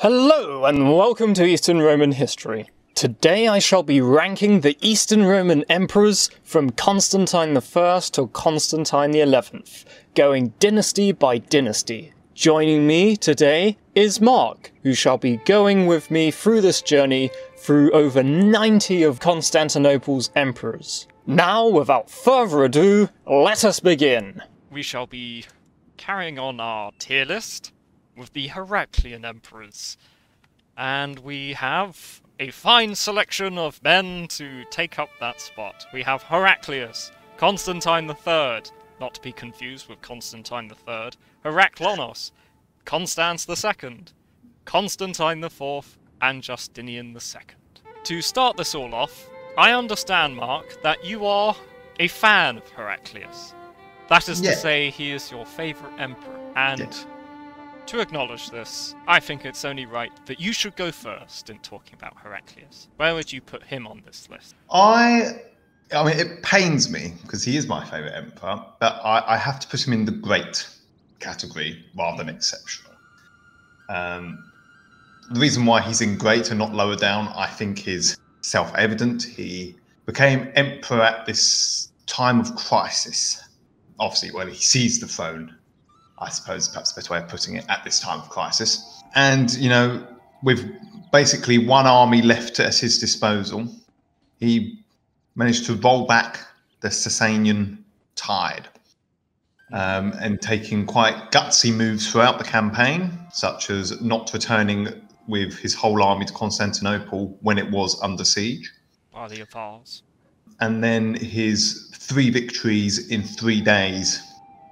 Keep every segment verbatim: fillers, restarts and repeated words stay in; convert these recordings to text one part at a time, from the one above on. Hello and welcome to Eastern Roman history. Today I shall be ranking the Eastern Roman emperors from Constantine the First to Constantine the Eleventh, going dynasty by dynasty. Joining me today is Mark, who shall be going with me through this journey through over ninety of Constantinople's emperors. Now, without further ado, let us begin! We shall be carrying on our tier list with the Heraclian emperors, and we have a fine selection of men to take up that spot. We have Heraclius, Constantine the Third, not to be confused with Constantine the Third, Heraclonas, Constans the Second, Constantine the Fourth, and Justinian the Second. To start this all off, I understand, Mark, that you are a fan of Heraclius. That is yeah. to say, he is your favourite emperor, and yeah. to acknowledge this, I think it's only right that you should go first in talking about Heraclius. Where would you put him on this list? I, I mean, it pains me because he is my favourite emperor, but I, I have to put him in the great category rather than exceptional. Um, the reason why he's in great and not lower down, I think, is self-evident. He became emperor at this time of crisis. Obviously, when he seized the throne, I suppose, perhaps a better way of putting it, at this time of crisis. And, you know, with basically one army left at his disposal, he managed to roll back the Sasanian tide um, and taking quite gutsy moves throughout the campaign, such as not returning with his whole army to Constantinople when it was under siege. By the Avars. And then his three victories in three days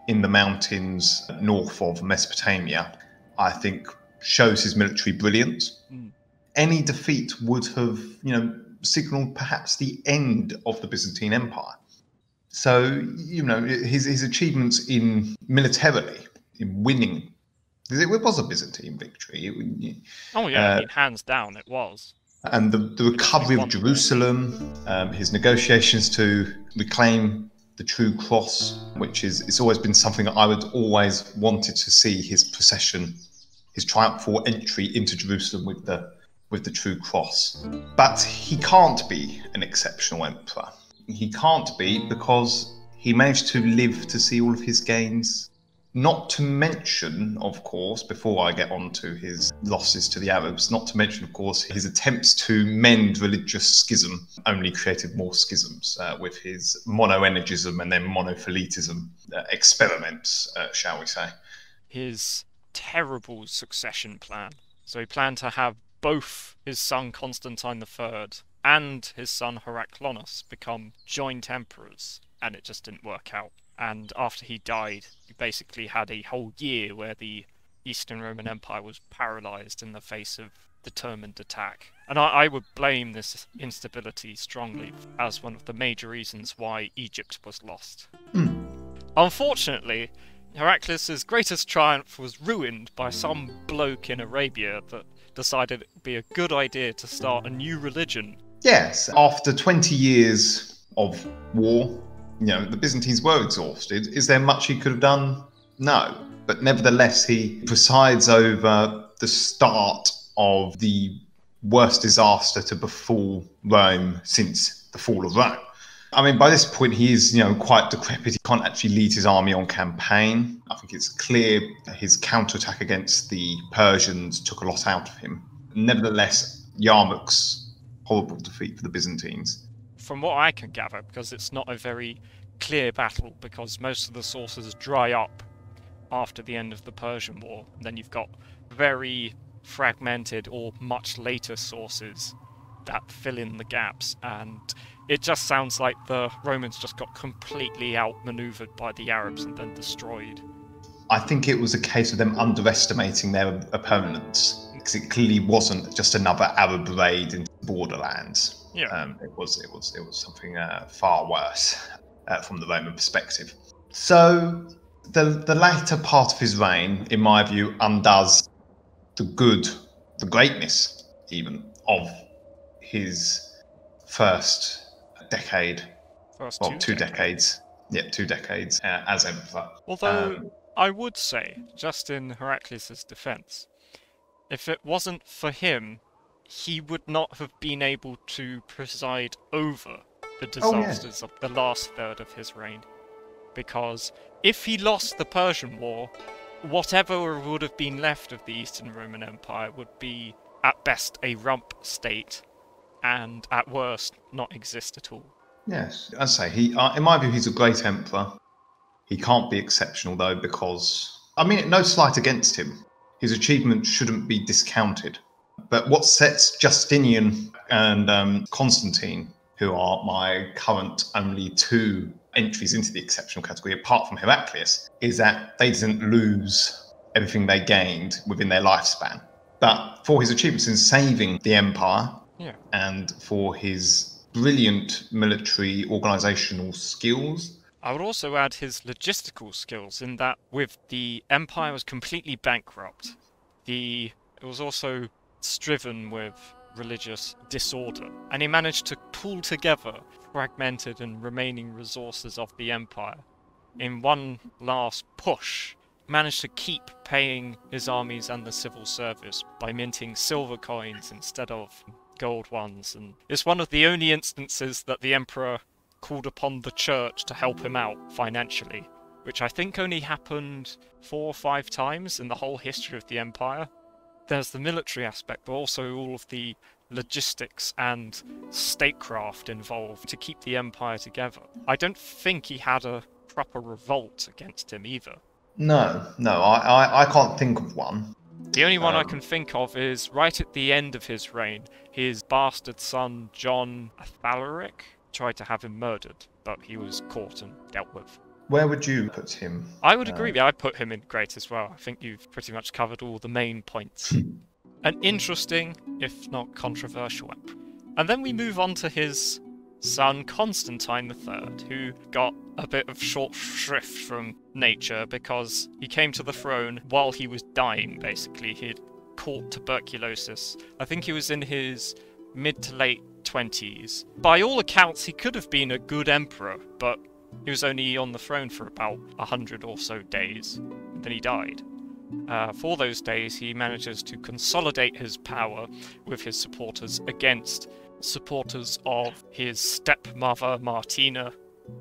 in the mountains north of Mesopotamia, I think, shows his military brilliance. Mm. Any defeat would have, you know, signalled perhaps the end of the Byzantine Empire. So, you know, his his achievements in militarily, in winning, because it was a Byzantine victory. It, oh yeah, uh, I mean, hands down it was. And the, the recovery of Jerusalem, um, his negotiations to reclaim the True Cross, which is, it's always been something that I would always wanted to see, his procession, his triumphal entry into Jerusalem with the, with the True Cross. But he can't be an exceptional emperor. He can't be because he managed to live to see all of his gains, not to mention, of course, before I get on to his losses to the Arabs, not to mention, of course, his attempts to mend religious schism only created more schisms uh, with his monoenergism and then monothelitism uh, experiments, uh, shall we say. His terrible succession plan. So he planned to have both his son Constantine the Third and his son Heraclonas become joint emperors, and it just didn't work out. And after he died, he basically had a whole year where the Eastern Roman Empire was paralysed in the face of determined attack. And I, I would blame this instability strongly as one of the major reasons why Egypt was lost. Mm. Unfortunately, Heraclius' greatest triumph was ruined by some bloke in Arabia that decided it would be a good idea to start a new religion. Yes, after twenty years of war, you know, the Byzantines were exhausted. Is there much he could have done? No. But nevertheless, he presides over the start of the worst disaster to befall Rome since the fall of Rome. I mean, by this point, he is, you know, quite decrepit. He can't actually lead his army on campaign. I think it's clear his counterattack against the Persians took a lot out of him. Nevertheless, Yarmuk's horrible defeat for the Byzantines, from what I can gather, because it's not a very clear battle, because most of the sources dry up after the end of the Persian War. And then you've got very fragmented or much later sources that fill in the gaps, and it just sounds like the Romans just got completely outmaneuvered by the Arabs and then destroyed. I think it was a case of them underestimating their opponents, because it clearly wasn't just another Arab raid into the borderlands. Yeah. Um, it was it was it was something uh, far worse uh, from the Roman perspective. So the the latter part of his reign, in my view, undoes the good, the greatness even of his first decade, first well, two, two decades, decades. yeah, two decades uh, as emperor. Although um, I would say, just in Heraclius's defence, If it wasn't for him, he would not have been able to preside over the disasters oh, yeah. of the last third of his reign. Because if he lost the Persian War, whatever would have been left of the Eastern Roman Empire would be, at best, a rump state, and at worst, not exist at all. Yes, I'd say, he, uh, in my view, he's a great emperor. He can't be exceptional, though, because... I mean, no slight against him. His achievements shouldn't be discounted. But what sets Justinian and um, Constantine, who are my current only two entries into the exceptional category, apart from Heraclius, is that they didn't lose everything they gained within their lifespan. But for his achievements in saving the empire, yeah, and for his brilliant military organizational skills... I would also add his logistical skills, in that with the empire was completely bankrupt, the it was also striven with religious disorder, and he managed to pull together fragmented and remaining resources of the empire in one last push, managed to keep paying his armies and the civil service by minting silver coins instead of gold ones, and it's one of the only instances that the emperor called upon the church to help him out financially, which I think only happened four or five times in the whole history of the empire. There's the military aspect, but also all of the logistics and statecraft involved to keep the empire together. I don't think he had a proper revolt against him either. No, no, I, I, I can't think of one. The only one um, I can think of is right at the end of his reign, his bastard son, John Athalaric, tried to have him murdered, but he was caught and dealt with. Where would you put him? I would agree. Uh, I'd put him in great as well. I think you've pretty much covered all the main points. An interesting, if not controversial, emperor. And then we move on to his son Constantine the third, who got a bit of short shrift from nature because he came to the throne while he was dying, basically. He'd caught tuberculosis. I think he was in his mid to late twenties. By all accounts, he could have been a good emperor, but he was only on the throne for about a hundred or so days, and then he died. Uh, for those days, he manages to consolidate his power with his supporters against supporters of his stepmother Martina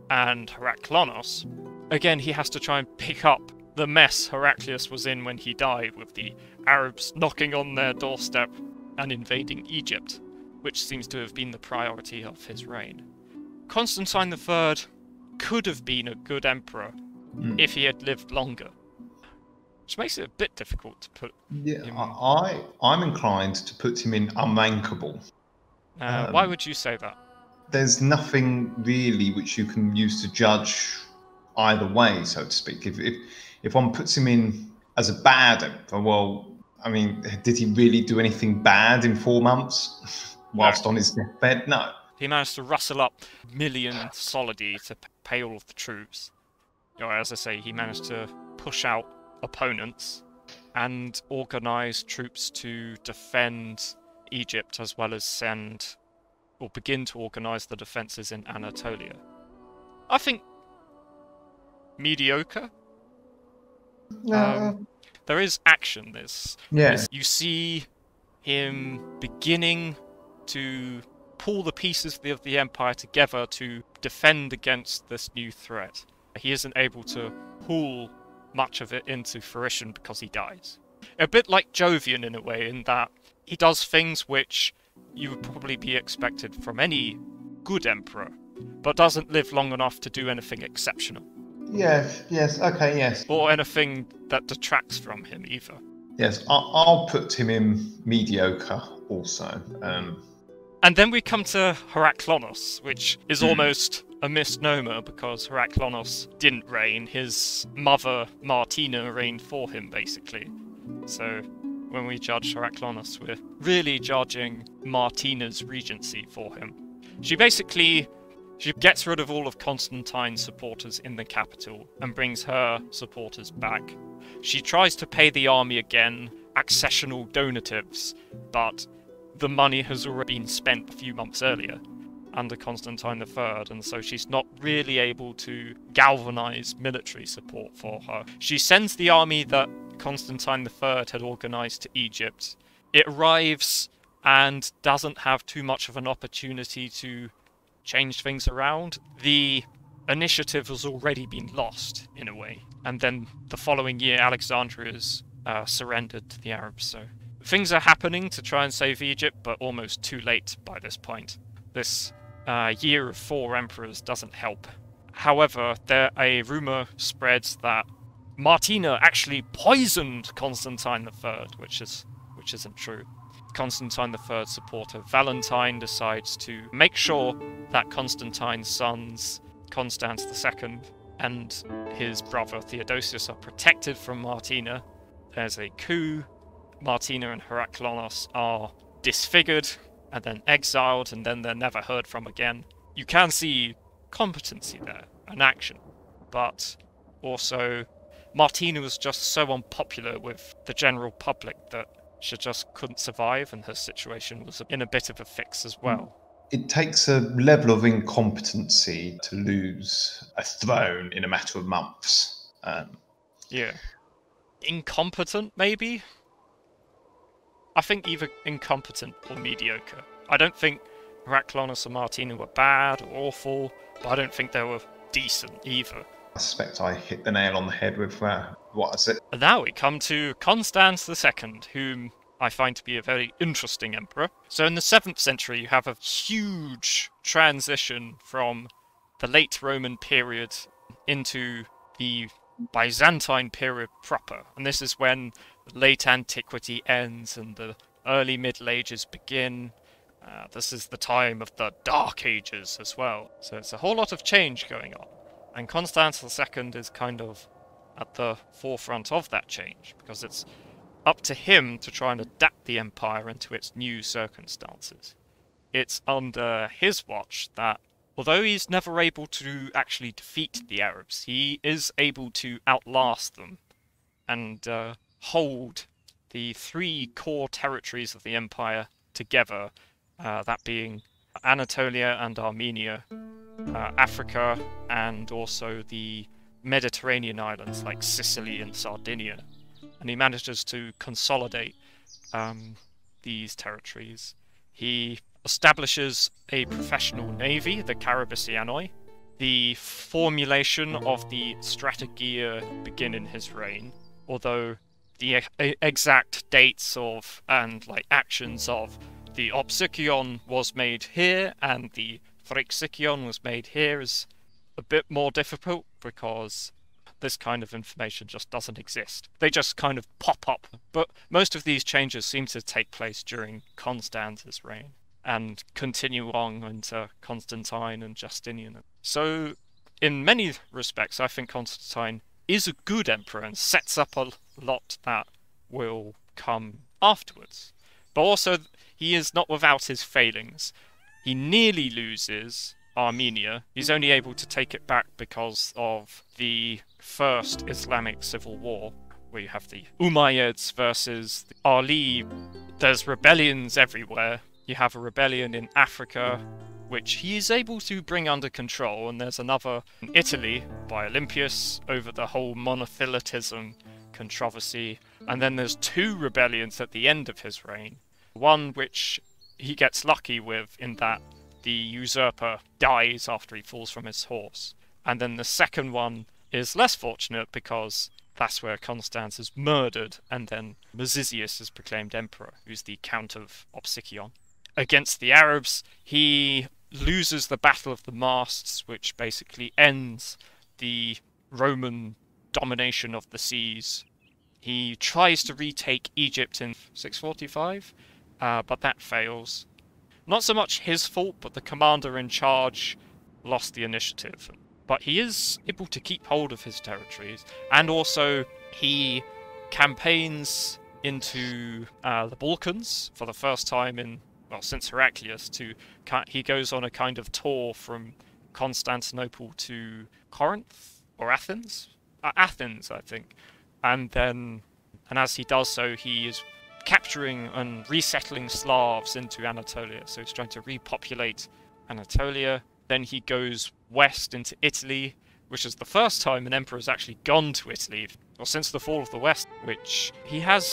and Heraclonas. Again, he has to try and pick up the mess Heraclius was in when he died, with the Arabs knocking on their doorstep and invading Egypt, which seems to have been the priority of his reign. Constantine the third could have been a good emperor mm. if he had lived longer, which makes it a bit difficult to put yeah, him in. I, I'm inclined to put him in unrankable. Uh, um, why would you say that? There's nothing really which you can use to judge either way, so to speak. If, if, if one puts him in as a bad emperor, well, I mean, did he really do anything bad in four months whilst no. on his deathbed? No. He managed to rustle up million solidi to pay all of the troops. You know, as I say, he managed to push out opponents and organise troops to defend Egypt, as well as send or begin to organise the defences in Anatolia. I think mediocre. No. Um, there is action. This. Yeah. You see him beginning to pull the pieces of the empire together to defend against this new threat. He isn't able to pull much of it into fruition because he dies. A bit like Jovian in a way, in that he does things which you would probably be expected from any good emperor, but doesn't live long enough to do anything exceptional. Yes, yes, okay, yes. Or anything that detracts from him either. Yes, I'll, I'll put him in mediocre also. Um... And then we come to Heraclonas, which is almost a misnomer because Heraclonas didn't reign. His mother, Martina, reigned for him, basically. So when we judge Heraclonas, we're really judging Martina's regency for him. She basically she gets rid of all of Constantine's supporters in the capital and brings her supporters back. She tries to pay the army again, accessional donatives, but the money has already been spent a few months earlier under Constantine the third, and so she's not really able to galvanise military support for her. She sends the army that Constantine the third had organised to Egypt, it arrives and doesn't have too much of an opportunity to change things around. The initiative has already been lost, in a way. And then the following year, Alexandria is uh, surrendered to the Arabs. So things are happening to try and save Egypt, but almost too late by this point. This uh, year of four emperors doesn't help. However, there a rumor spreads that Martina actually poisoned Constantine the third, which is which isn't true. Constantine the third's supporter Valentine decides to make sure that Constantine's sons Constans the second and his brother Theodosius are protected from Martina. There's a coup. Martina and Heraclonas are disfigured and then exiled, and then they're never heard from again. You can see competency there, an action, but also Martina was just so unpopular with the general public that she just couldn't survive, and her situation was in a bit of a fix as well. It takes a level of incompetency to lose a throne in a matter of months. Um, yeah. Incompetent, maybe? I think either incompetent or mediocre. I don't think Heraclius and Martina were bad or awful, but I don't think they were decent either. I suspect I hit the nail on the head with uh, what is it? And now we come to Constans the second, whom I find to be a very interesting emperor. So in the seventh century, you have a huge transition from the late Roman period into the Byzantine period proper. And this is when late antiquity ends and the early Middle Ages begin. Uh, this is the time of the Dark Ages as well. So it's a whole lot of change going on. And Constantine the second is kind of at the forefront of that change, because it's up to him to try and adapt the empire into its new circumstances. It's under his watch that, although he's never able to actually defeat the Arabs, he is able to outlast them and uh, hold the three core territories of the empire together, uh, that being Anatolia and Armenia, Uh, Africa, and also the Mediterranean islands like Sicily and Sardinia. And he manages to consolidate um, these territories. He establishes a professional navy, the Carabasianoi. The formulation of the strategia begin in his reign, although the e exact dates of and like actions of the Opsikion was made here and the Thrakesion was made here is a bit more difficult, because this kind of information just doesn't exist. They just kind of pop up. But most of these changes seem to take place during Constantine's reign and continue on into Constantine and Justinian. So in many respects, I think Constantine is a good emperor and sets up a lot that will come afterwards. But also, he is not without his failings. He nearly loses Armenia. He's only able to take it back because of the first Islamic civil war, where you have the Umayyads versus the Ali. There's rebellions everywhere. You have a rebellion in Africa, which he is able to bring under control, and there's another in Italy by Olympius over the whole monothelitism controversy. And then there's two rebellions at the end of his reign, one which he gets lucky with in that the usurper dies after he falls from his horse. And then the second one is less fortunate, because that's where Constans is murdered and then Mesisius is proclaimed emperor, who's the Count of Opsikion. Against the Arabs, he loses the Battle of the Masts, which basically ends the Roman domination of the seas. He tries to retake Egypt in six forty-five, Uh, but that fails. Not so much his fault, but the commander in charge lost the initiative. But he is able to keep hold of his territories, and also he campaigns into uh, the Balkans for the first time in, well, since Heraclius. To he goes on a kind of tour from Constantinople to Corinth or Athens, uh, Athens, I think. And then, and as he does so, he is capturing and resettling Slavs into Anatolia. So he's trying to repopulate Anatolia. Then he goes west into Italy, which is the first time an emperor has actually gone to Italy, or since the fall of the West, which he has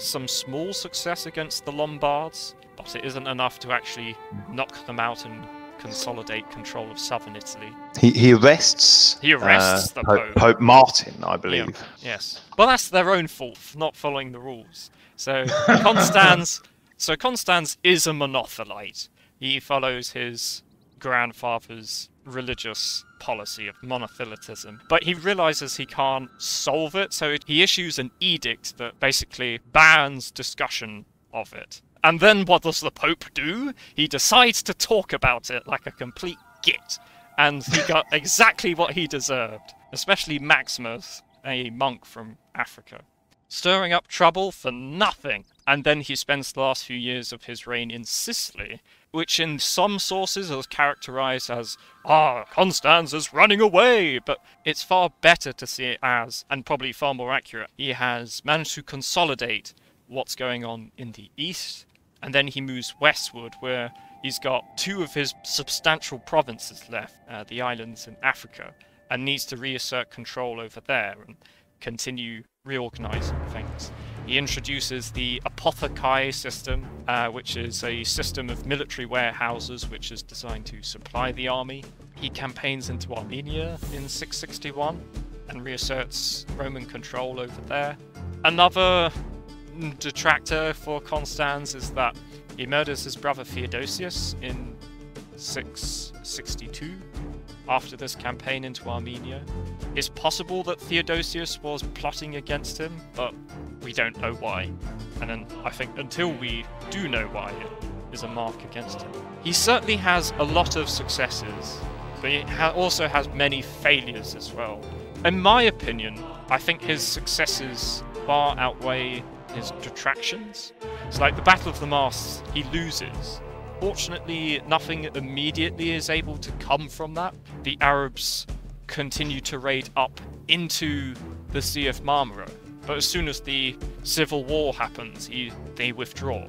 some small success against the Lombards, but it isn't enough to actually knock them out and consolidate control of southern Italy. He, he arrests, he arrests uh, the Pope. Pope Martin, I believe. Yeah. Yes. Well, that's their own fault for not following the rules. So Constans, so Constans is a monothelite. He follows his grandfather's religious policy of monothelitism, but he realizes he can't solve it, so he issues an edict that basically bans discussion of it. And then what does the Pope do? He decides to talk about it like a complete git, and he got exactly what he deserved, especially Maximus, a monk from Africa, stirring up trouble for nothing. And then he spends the last few years of his reign in Sicily, which in some sources is characterized as, ah, Constans is running away, but it's far better to see it as, and probably far more accurate, he has managed to consolidate what's going on in the east, and then he moves westward, where he's got two of his substantial provinces left, uh, the islands in Africa, and needs to reassert control over there and continue reorganizing things. He introduces the apothecary system, uh, which is a system of military warehouses which is designed to supply the army. He campaigns into Armenia in six sixty-one and reasserts Roman control over there. Another detractor for Constans is that he murders his brother Theodosius in six sixty-two after this campaign into Armenia. It's possible that Theodosius was plotting against him, but we don't know why. And then I think until we do know why, it is a mark against him. He certainly has a lot of successes, but he ha also has many failures as well. In my opinion, I think his successes far outweigh his detractions. So like the Battle of the Masts, he loses. Fortunately, nothing immediately is able to come from that. The Arabs continue to raid up into the Sea of Marmara, but as soon as the civil war happens, he, they withdraw.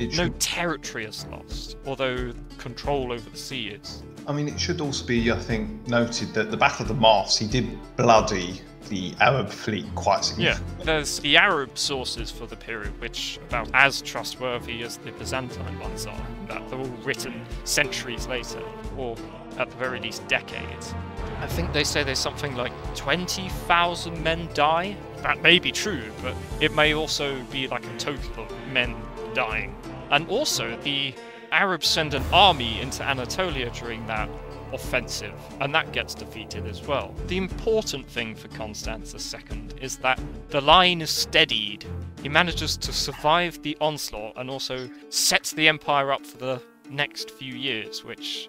It no should... territory is lost, although control over the sea is. I mean, it should also be, I think, noted that the Battle of the Masts, he did bloody the Arab fleet quite significantly. Yeah, there's the Arab sources for the period, which are about as trustworthy as the Byzantine ones are. That they're all written centuries later, or at the very least decades. I think they say there's something like twenty thousand men die. That may be true, but it may also be like a total of men dying. And also, the Arabs send an army into Anatolia during that offensive, and that gets defeated as well. The important thing for Constans the Second is that the line is steadied. He manages to survive the onslaught and also sets the empire up for the next few years, which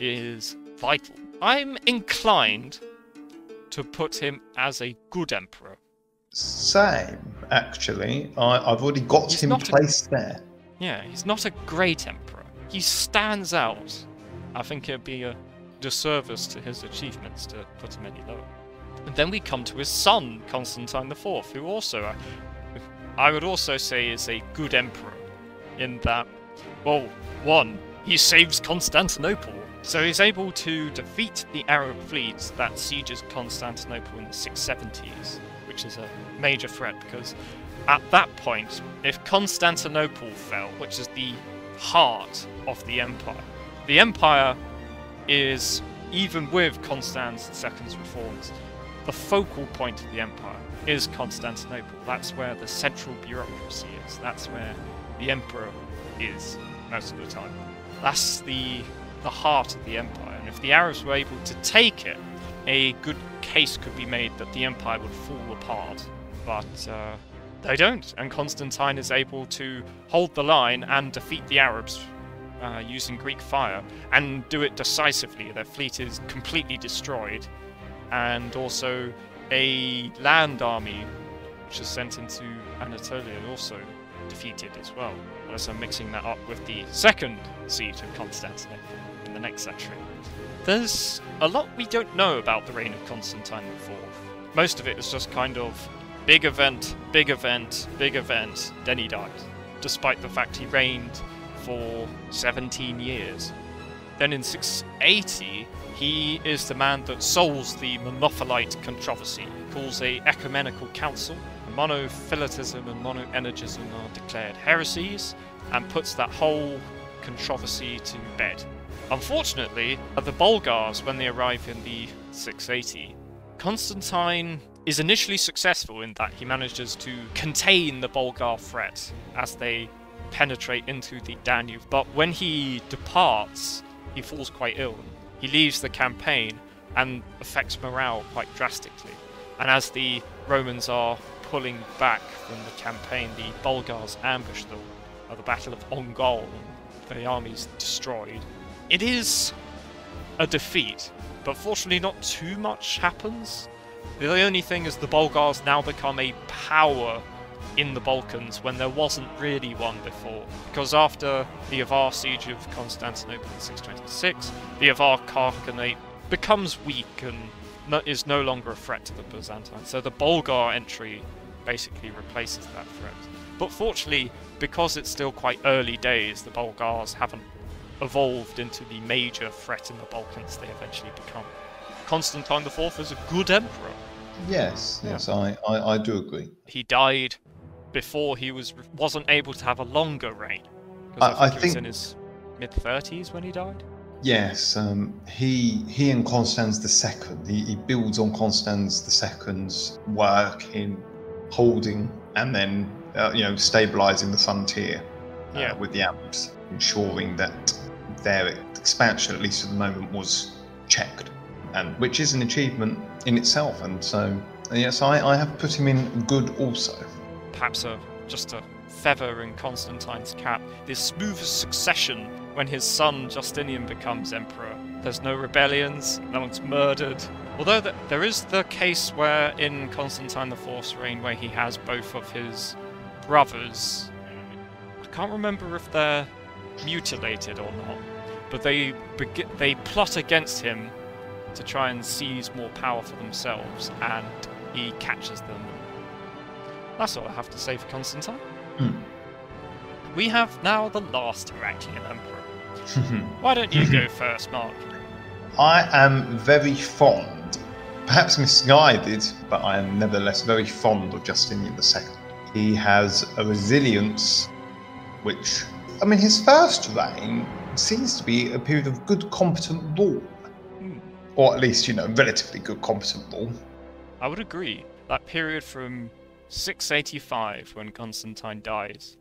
is vital. I'm inclined to put him as a good emperor. Same, actually. I, I've already got he's him placed a, there. Yeah, he's not a great emperor. He stands out. I think it'd be a disservice to his achievements to put him any lower. And then we come to his son, Constantine the Fourth, who also, I, I would also say, is a good emperor in that, well, one, he saves Constantinople. So he's able to defeat the Arab fleet that sieges Constantinople in the six seventies, which is a major threat because at that point, if Constantinople fell, which is the heart of the empire, the empire is, even with Constans the Second's reforms, the focal point of the empire is Constantinople. That's where the central bureaucracy is. That's where the emperor is most of the time. That's the, the heart of the empire. And if the Arabs were able to take it, a good case could be made that the empire would fall apart. But uh, they don't. And Constantine is able to hold the line and defeat the Arabs Uh, using Greek fire, and do it decisively. Their fleet is completely destroyed, and also a land army which is sent into Anatolia also defeated as well, unless I'm mixing that up with the second siege of Constantinople in the next century. There's a lot we don't know about the reign of Constantine the Fourth. Most of it is just kind of big event, big event, big event, then he died, despite the fact he reigned for seventeen years. Then in six eighty, he is the man that solves the monophyte controversy. He calls a ecumenical council monothelitism and monoenergism are declared heresies and puts that whole controversy to bed. Unfortunately, the Bulgars, when they arrive in the six eighty, Constantine is initially successful in that he manages to contain the Bulgar threat as they penetrate into the Danube, but when he departs, he falls quite ill. He leaves the campaign and affects morale quite drastically. And as the Romans are pulling back from the campaign, the Bulgars ambush them at the Battle of Ongol. The army's destroyed. It is a defeat, but fortunately not too much happens. The only thing is the Bulgars now become a power in the Balkans when there wasn't really one before, because after the Avar siege of Constantinople in six twenty-six, the Avar Khanate becomes weak and no, is no longer a threat to the Byzantines, so the Bulgar entry basically replaces that threat. But fortunately, because it's still quite early days, the Bulgars haven't evolved into the major threat in the Balkans they eventually become. Constantine the fourth is a good emperor. Yes, yes, yeah. I, I, I do agree. He died before he was wasn't able to have a longer reign. I, I think he was in his mid thirties when he died. Yes, um, he he and Constans the second, he, he builds on Constans the second's work in holding and then uh, you know stabilising the frontier uh, yeah. with the Avars, ensuring that their expansion, at least at the moment, was checked, and which is an achievement in itself. And so yes, I, I have put him in good also. Perhaps a, just a feather in Constantine's cap, this smoothest succession when his son Justinian becomes emperor. There's no rebellions, no one's murdered. Although the, there is the case where in Constantine the fourth's reign where he has both of his brothers. I can't remember if they're mutilated or not, but they, they plot against him to try and seize more power for themselves, and he catches them. That's all I have to say for Constantine. Mm. We have now the last Heraclian emperor. Why don't you go first, Mark? I am very fond, perhaps misguided, but I am nevertheless very fond of Justinian the second. He has a resilience which, I mean, his first reign seems to be a period of good, competent rule. Or at least, you know, relatively good, competent rule. I would agree. That period from six eighty-five, when Constantine dies,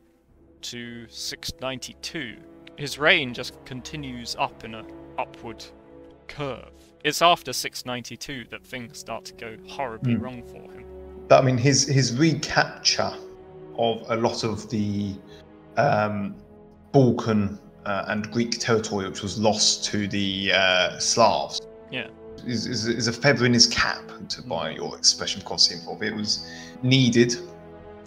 to six ninety-two, his reign just continues up in an upward curve. It's after six ninety-two that things start to go horribly mm. wrong for him. But, I mean, his, his recapture of a lot of the um, Balkan uh, and Greek territory, which was lost to the uh, Slavs, yeah, is, is, is a feather in his cap, to buy your expression, Constantine the fourth. It was needed.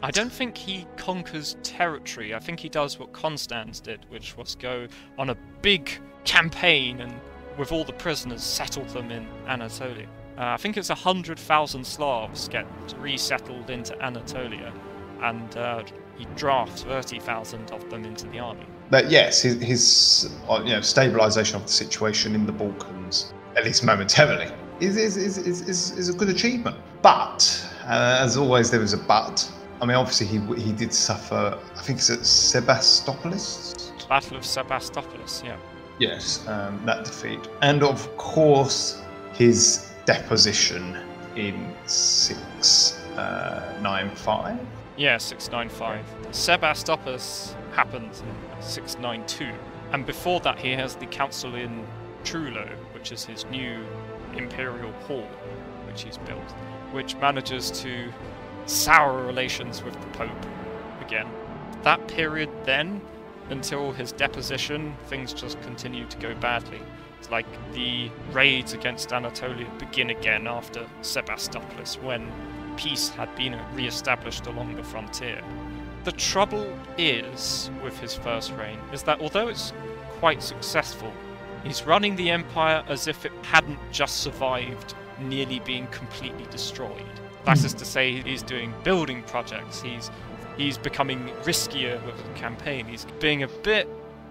I don't think he conquers territory. I think he does what Constans did, which was go on a big campaign and with all the prisoners settle them in Anatolia. Uh, I think it's a hundred thousand Slavs get resettled into Anatolia, and uh, he drafts thirty thousand of them into the army. But yes, his, his uh, you know stabilisation of the situation in the Balkans, at least momentarily, is, is, is, is, is a good achievement. But, uh, as always, there is a but. I mean, obviously, he, he did suffer, I think it's at Sebastopolis? Battle of Sebastopolis, yeah. Yes, um, that defeat. And, of course, his deposition in six ninety-five? Uh, yeah, six ninety-five. Sebastopolis happens in six ninety-two. And before that, he has the council in Trullo, which is his new imperial hall, which he's built, which manages to sour relations with the Pope again. That period then, until his deposition, things just continue to go badly. It's like the raids against Anatolia begin again after Sebastopolis, when peace had been re-established along the frontier. The trouble is, with his first reign, is that although it's quite successful, he's running the empire as if it hadn't just survived nearly being completely destroyed. That is to say, he's doing building projects, he's he's becoming riskier with the campaign, he's being a bit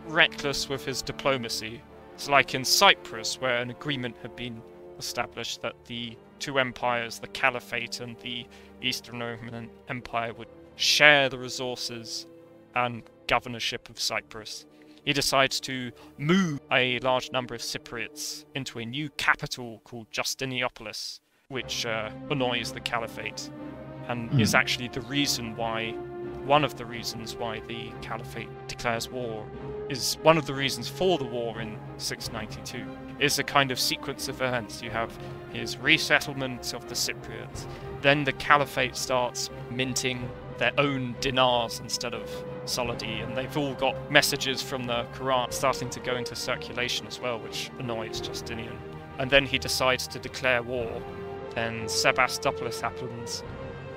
reckless with his diplomacy. It's like in Cyprus, where an agreement had been established that the two empires, the Caliphate and the Eastern Roman Empire, would share the resources and governorship of Cyprus. He decides to move a large number of Cypriots into a new capital called Justinianopolis, which uh, annoys the Caliphate, and mm. is actually the reason why, one of the reasons why the Caliphate declares war, is one of the reasons for the war in six ninety-two. It's a kind of sequence of events. You have his resettlement of the Cypriots, then the Caliphate starts minting their own dinars instead of solidi, and they've all got messages from the Quran starting to go into circulation as well, which annoys Justinian. And then he decides to declare war. Then Sebastopolis happens,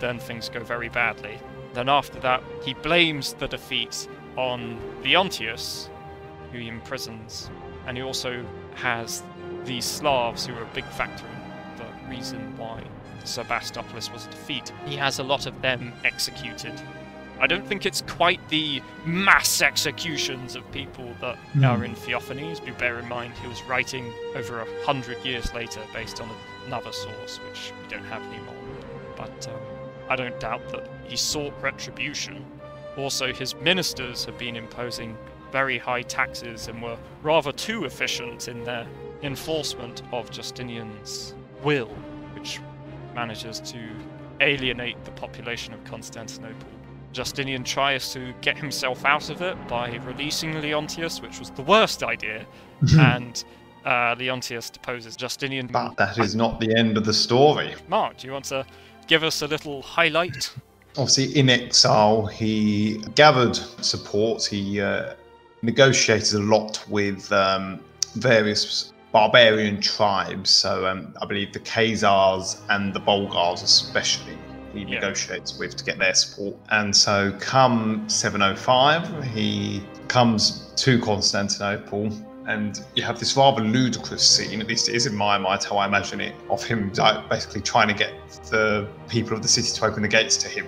then things go very badly. Then after that, he blames the defeat on Leontius, who he imprisons, and he also has the Slavs, who are a big factor in the reason why Sebastopolis was a defeat. He has a lot of them executed. I don't think it's quite the mass executions of people that mm. are in Theophanies. Do bear in mind he was writing over a hundred years later based on another source, which we don't have anymore. But um, I don't doubt that he sought retribution. Also, his ministers have been imposing very high taxes and were rather too efficient in their enforcement of Justinian's will, which manages to alienate the population of Constantinople. Justinian tries to get himself out of it by releasing Leontius, which was the worst idea, mm-hmm. and uh, Leontius deposes Justinian. But that is not the end of the story. Mark, do you want to give us a little highlight? Obviously, in exile, he gathered support. He uh, negotiated a lot with um, various barbarian tribes. So um, I believe the Khazars and the Bulgars especially he yeah. negotiates with to get their support. And so come seven oh five, he comes to Constantinople, and you have this rather ludicrous scene, at least it is in my mind how I imagine it, of him basically trying to get the people of the city to open the gates to him.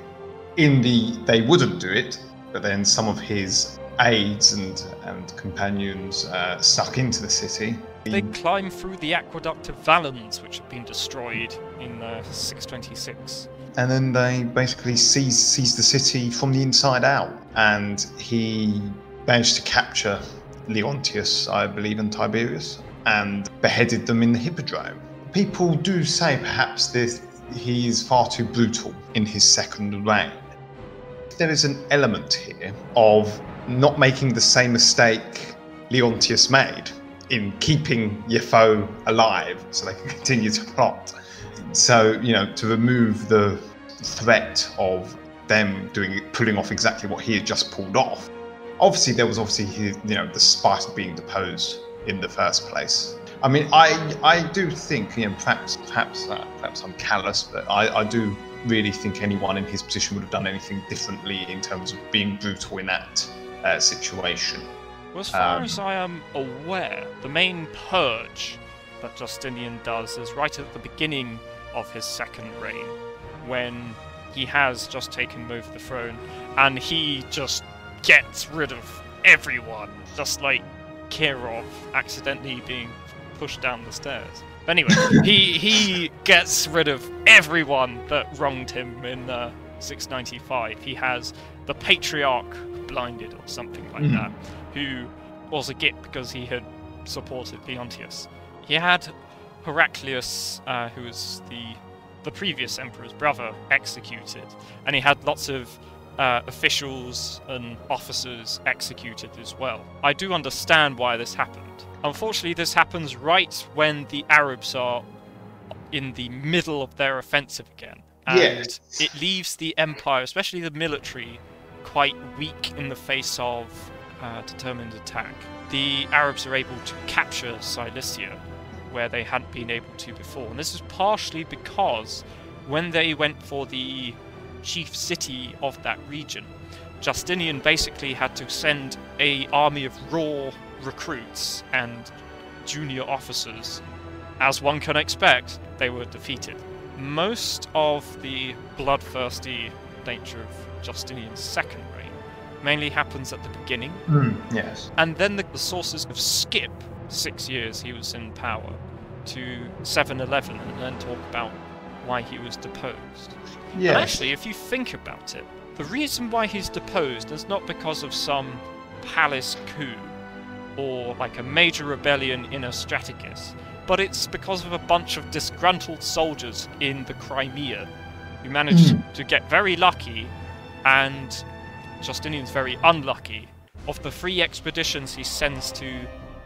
In the, they wouldn't do it, but then some of his aides and, and companions uh, snuck into the city. They climb through the aqueduct of Valens, which had been destroyed in uh, six twenty-six. And then they basically seize, seize the city from the inside out, and he managed to capture Leontius, I believe, and Tiberius, and beheaded them in the Hippodrome. People do say perhaps this, he is far too brutal in his second reign. There is an element here of not making the same mistake Leontius made in keeping your foe alive so they can continue to plot. So, you know, to remove the threat of them doing pulling off exactly what he had just pulled off. Obviously, there was obviously his, you know, the spite of being deposed in the first place. I mean, I I do think, you know, perhaps perhaps uh, perhaps I'm callous, but I, I do really think anyone in his position would have done anything differently in terms of being brutal in that uh, situation. Well, as far um, as I am aware, the main purge that Justinian does is right at the beginning of his second reign, when he has just taken over the throne, and he just gets rid of everyone, just like Kirov accidentally being pushed down the stairs. Anyway, he he gets rid of everyone that wronged him in uh, six ninety-five. He has the Patriarch blinded or something like mm. that, who was a git because he had supported Leontius. He had Heraclius, uh, who was the the previous emperor's brother, executed, and he had lots of Uh, officials and officers executed as well. I do understand why this happened. Unfortunately, this happens right when the Arabs are in the middle of their offensive again. And yes. it leaves the empire, especially the military, quite weak in the face of uh, determined attack. The Arabs are able to capture Cilicia, where they hadn't been able to before. And this is partially because when they went for the chief city of that region, Justinian basically had to send an army of raw recruits and junior officers. As one can expect, they were defeated. Most of the bloodthirsty nature of Justinian's second reign mainly happens at the beginning. Mm, yes. And then the, the sources of skip six years he was in power to seven eleven, and then talk about why he was deposed. Yes. And actually, if you think about it, the reason why he's deposed is not because of some palace coup or like a major rebellion in a strategos, but it's because of a bunch of disgruntled soldiers in the Crimea who managed mm. to get very lucky, and Justinian's very unlucky, of the three expeditions he sends to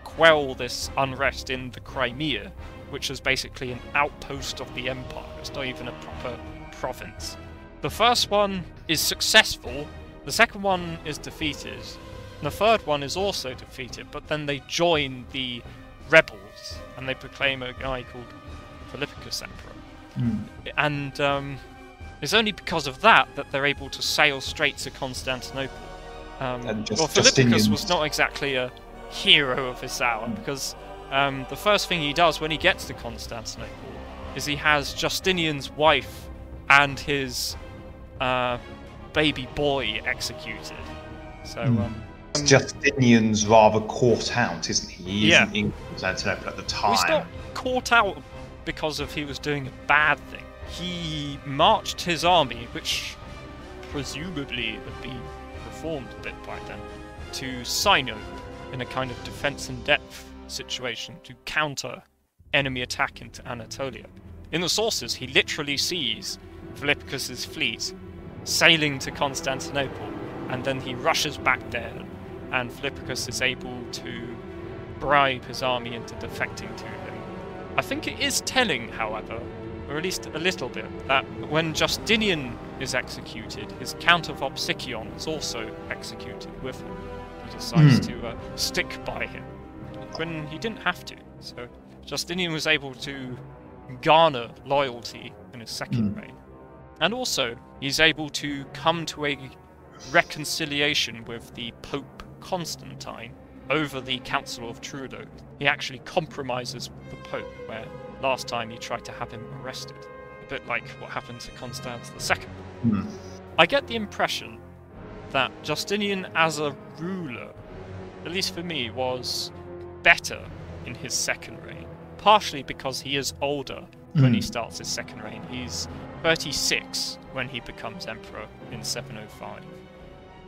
quell this unrest in the Crimea, which is basically an outpost of the empire. It's not even a proper province. The first one is successful, the second one is defeated, and the third one is also defeated, but then they join the rebels, and they proclaim a guy called Philippicus emperor. Mm. And um, it's only because of that that they're able to sail straight to Constantinople. Um, and just, well, Philippicus was not exactly a hero of his hour, mm. because um, the first thing he does when he gets to Constantinople is he has Justinian's wife and his uh, baby boy executed. So mm. um, um, Justinian's rather caught out, isn't he? He yeah. isn't in Constantinople at the time. He's not caught out because of he was doing a bad thing. He marched his army, which presumably would be reformed a bit by then, to Sino in a kind of defense in depth situation to counter enemy attack into Anatolia. In the sources, he literally sees Philippicus's fleet sailing to Constantinople, and then he rushes back there, and Philippicus is able to bribe his army into defecting to him. I think it is telling, however, or at least a little bit, that when Justinian is executed, his Count of Opsikion is also executed with him. He decides mm. to uh, stick by him when he didn't have to. So Justinian was able to garner loyalty in his second mm. reign. And also, he's able to come to a reconciliation with the Pope Constantine over the Council of Trullo. He actually compromises with the Pope, where last time he tried to have him arrested. A bit like what happened to Constans the second. Mm. I get the impression that Justinian as a ruler, at least for me, was better in his second reign. Partially because he is older mm. when he starts his second reign. He's thirty-six when he becomes emperor in seven oh five.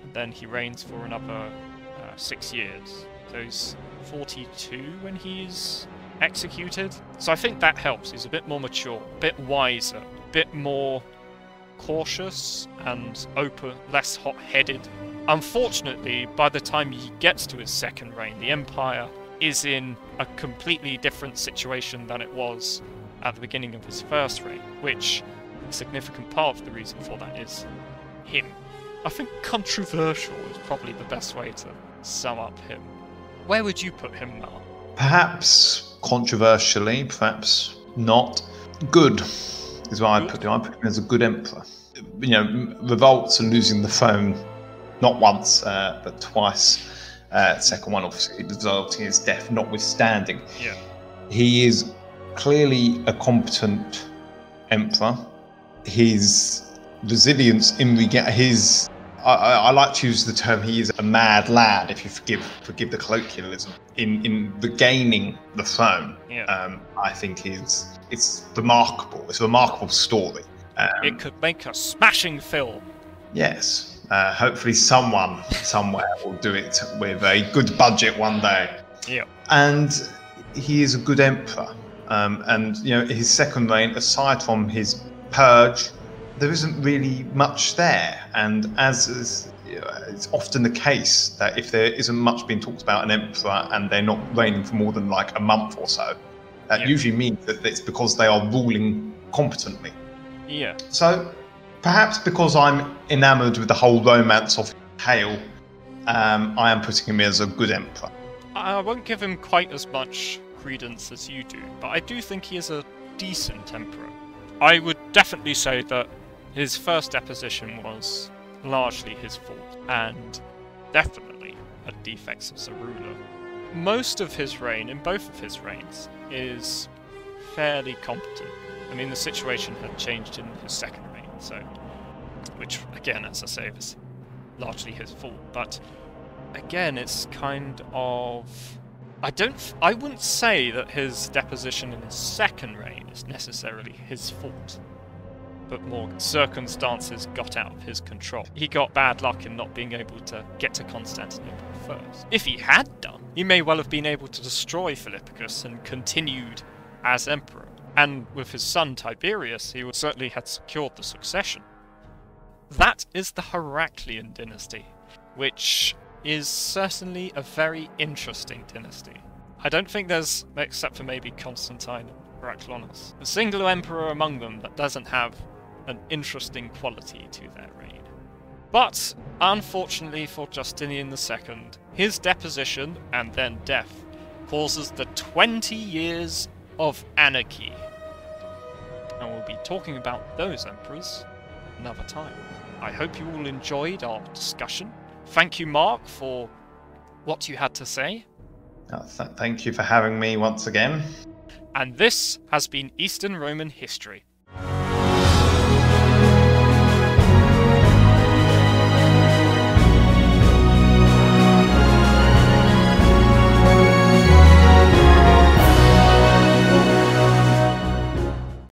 And then he reigns for another uh, six years. So he's forty-two when he's executed. So I think that helps. He's a bit more mature, a bit wiser, a bit more cautious and open, less hot-headed. Unfortunately, by the time he gets to his second reign, the empire is in a completely different situation than it was at the beginning of his first reign, which a significant part of the reason for that is him. I think controversial is probably the best way to sum up him. Where would you put him now? Perhaps controversially, perhaps not. Good is why I put him. I put him as a good emperor. You know, revolts and losing the throne, not once, uh, but twice. Uh, second one, obviously, resulting in his death, notwithstanding. Yeah. He is clearly a competent emperor. His resilience in rega- his... I, I, I like to use the term, he is a mad lad, if you forgive forgive the colloquialism, in, in regaining the throne. Yeah. Um, I think is it's remarkable. It's a remarkable story. Um, it could make a smashing film. Yes. Uh, hopefully someone somewhere will do it with a good budget one day. Yeah. And he is a good emperor. Um, and, you know, his second reign, aside from his purge, there isn't really much there, and as is, you know, it's often the case that if there isn't much being talked about an emperor and they're not reigning for more than like a month or so, that yeah. usually means that it's because they are ruling competently. Yeah. So perhaps because I'm enamoured with the whole romance of Hale, um, I am putting him as a good emperor. I won't give him quite as much credence as you do, but I do think he is a decent emperor. I would definitely say that his first deposition was largely his fault, and definitely a defect as a ruler. Most of his reign, in both of his reigns, is fairly competent. I mean, the situation had changed in his second reign, so, which, again, as I say, was largely his fault. But, again, it's kind of... I don't... I wouldn't say that his deposition in his second reign is necessarily his fault. but more circumstances got out of his control. He got bad luck in not being able to get to Constantinople first. If he had done, he may well have been able to destroy Philippicus and continued as emperor. And with his son Tiberius, he would certainly have secured the succession. That is the Heraclian dynasty, which is certainly a very interesting dynasty. I don't think there's, except for maybe Constantine and Heraclonas, a single emperor among them that doesn't have an interesting quality to their reign. But, unfortunately for Justinian the Second, his deposition, and then death, causes the twenty years of anarchy. And we'll be talking about those emperors another time. I hope you all enjoyed our discussion. Thank you, Mark, for what you had to say. Oh, th- thank you for having me once again. And this has been Eastern Roman History.